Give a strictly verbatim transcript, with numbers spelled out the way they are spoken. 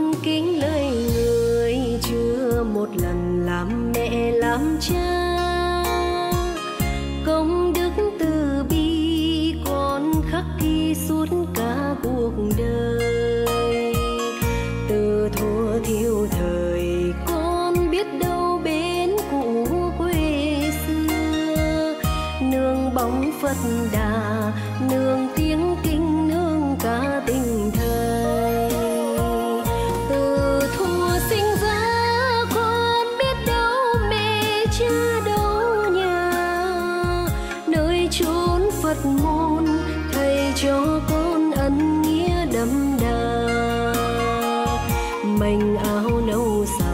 lắm kính lời người, chưa một lần làm mẹ làm cha. Công đức từ bi con khắc ghi suốt cả cuộc đời. Từ thua thiếu thời con biết đâu bên cũ quê xưa, nương bóng Phật Đà, nương tiếng kinh, nương cả tình thầy. Từ thua sinh ra con biết đâu mẹ cha đâu nhà, nơi chốn Phật môn thầy cho con ân nghĩa đậm đà. Mành áo nâu xa